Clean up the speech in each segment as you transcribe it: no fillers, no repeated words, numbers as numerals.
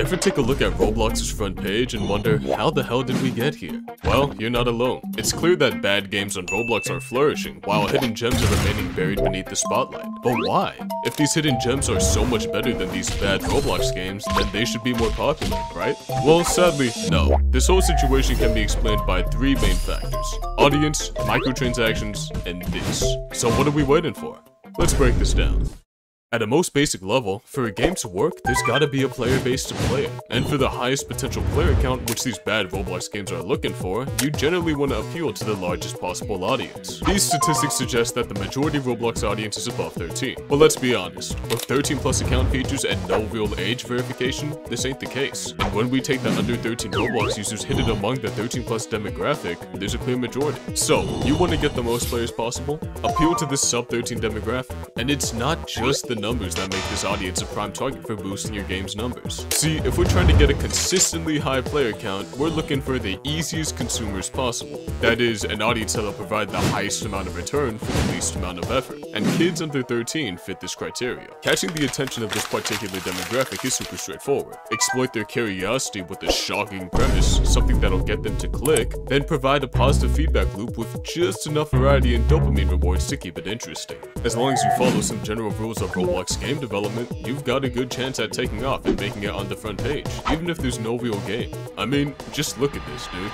You ever take a look at Roblox's front page and wonder, how the hell did we get here? Well, you're not alone. It's clear that bad games on Roblox are flourishing, while hidden gems are remaining buried beneath the spotlight. But why? If these hidden gems are so much better than these bad Roblox games, then they should be more popular, right? Well, sadly, no. This whole situation can be explained by three main factors: audience, microtransactions, and this. So what are we waiting for? Let's break this down. At a most basic level, for a game to work, there's gotta be a player base to play it. And for the highest potential player count, which these bad Roblox games are looking for, you generally want to appeal to the largest possible audience. These statistics suggest that the majority of Roblox audience is above 13. But let's be honest, with 13+ account features and no real age verification, this ain't the case. And when we take the under 13 Roblox users hidden among the 13+ demographic, there's a clear majority. So, you want to get the most players possible? Appeal to this sub-13 demographic. And it's not just the numbers that make this audience a prime target for boosting your game's numbers. See, if we're trying to get a consistently high player count, we're looking for the easiest consumers possible. That is, an audience that'll provide the highest amount of return for the least amount of effort. And kids under 13 fit this criteria. Catching the attention of this particular demographic is super straightforward. Exploit their curiosity with a shocking premise, something that'll get them to click, then provide a positive feedback loop with just enough variety and dopamine rewards to keep it interesting. As long as you follow some general rules of Roblox game development, you've got a good chance at taking off and making it on the front page, even if there's no real game. I mean, just look at this, dude.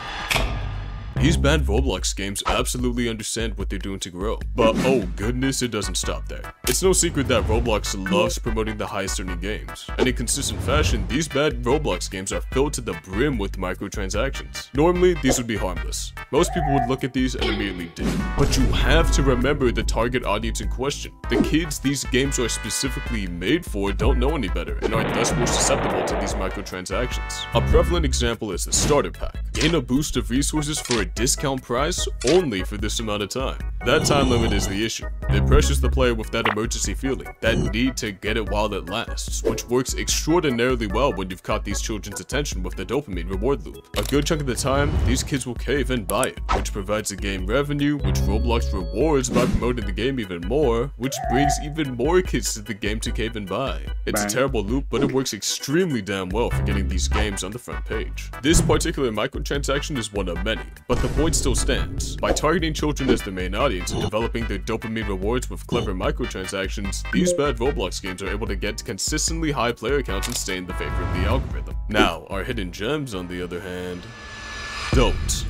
These bad Roblox games absolutely understand what they're doing to grow. But oh goodness, it doesn't stop there. It's no secret that Roblox loves promoting the highest earning games. And in consistent fashion, these bad Roblox games are filled to the brim with microtransactions. Normally, these would be harmless. Most people would look at these and immediately dip. But you have to remember the target audience in question. The kids these games are specifically made for don't know any better and are thus more susceptible to these microtransactions. A prevalent example is the starter pack. Gain a boost of resources for a discount price only for this amount of time. That time limit is the issue. It pressures the player with that emergency feeling, that need to get it while it lasts, which works extraordinarily well when you've caught these children's attention with the dopamine reward loop. A good chunk of the time, these kids will cave and buy it, which provides the game revenue, which Roblox rewards by promoting the game even more, which brings even more kids to the game to cave and buy. It's a terrible loop, but it works extremely damn well for getting these games on the front page. This particular microtransaction is one of many, but the point still stands. By targeting children as the main audience and developing their dopamine rewards with clever microtransactions, these bad Roblox games are able to get consistently high player counts and stay in the favor of the algorithm. Now, our hidden gems, on the other hand, don't.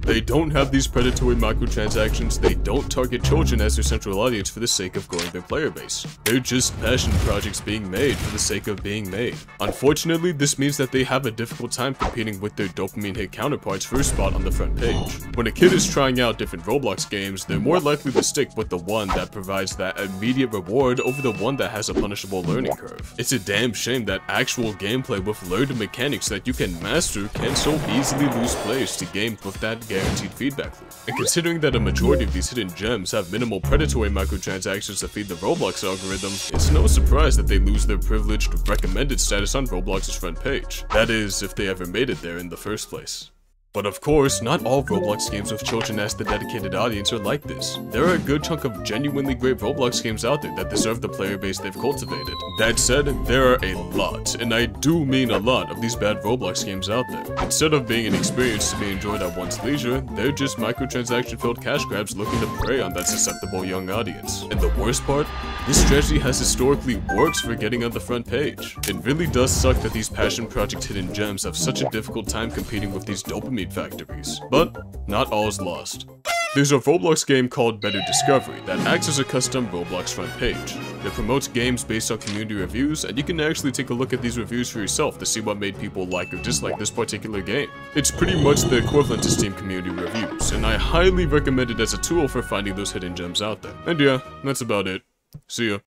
They don't have these predatory microtransactions, they don't target children as their central audience for the sake of growing their player base. They're just passion projects being made for the sake of being made. Unfortunately, this means that they have a difficult time competing with their dopamine hit counterparts for a spot on the front page. When a kid is trying out different Roblox games, they're more likely to stick with the one that provides that immediate reward over the one that has a punishable learning curve. It's a damn shame that actual gameplay with learned mechanics that you can master can so easily lose players to games with that guaranteed feedback loop. And considering that a majority of these hidden gems have minimal predatory microtransactions that feed the Roblox algorithm, it's no surprise that they lose their privileged recommended status on Roblox's front page. That is, if they ever made it there in the first place. But of course, not all Roblox games with children as the dedicated audience are like this. There are a good chunk of genuinely great Roblox games out there that deserve the player base they've cultivated. That said, there are a lot, and I do mean a lot, of these bad Roblox games out there. Instead of being an experience to be enjoyed at one's leisure, they're just microtransaction-filled cash grabs looking to prey on that susceptible young audience. And the worst part? This strategy has historically worked for getting on the front page. It really does suck that these passion project hidden gems have such a difficult time competing with these dopamine factories. But not all is lost. There's a Roblox game called Better Discovery that acts as a custom Roblox front page. It promotes games based on community reviews, and you can actually take a look at these reviews for yourself to see what made people like or dislike this particular game. It's pretty much the equivalent to Steam community reviews, and I highly recommend it as a tool for finding those hidden gems out there. And yeah, that's about it. See ya.